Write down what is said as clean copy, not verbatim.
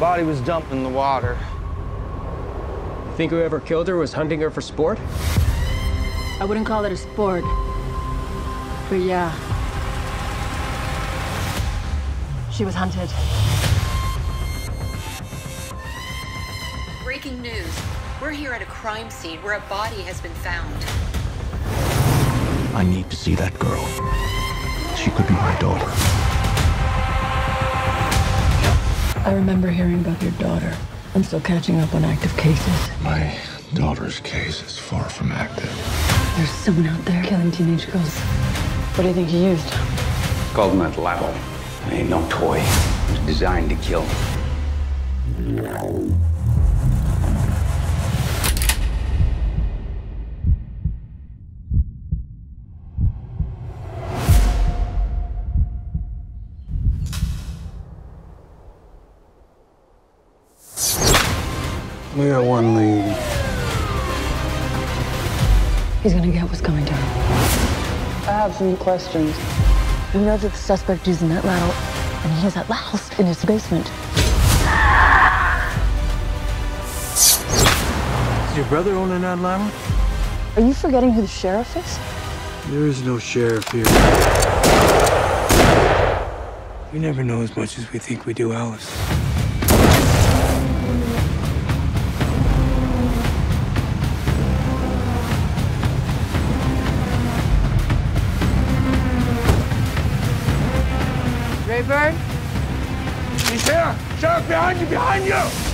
body was dumped in the water. You think whoever killed her was hunting her for sport? I wouldn't call it a sport, but yeah. She was hunted. Breaking news. We're here at a crime scene where a body has been found. I need to see that girl. She could be my daughter. I remember hearing about your daughter. I'm still catching up on active cases. My daughter's case is far from active. There's someone out there killing teenage girls. What do you think he used? It's called meth label. It ain't no toy. It was designed to kill. We got one lead. He's gonna get what's coming to him. I have some questions. We know that the suspect using that loud, and he has that louse in his basement. Is your brother owning that loud? Are you forgetting who the sheriff is? There is no sheriff here. We never know as much as we think we do, Alice. Bird? He's here! Sheriff, behind you!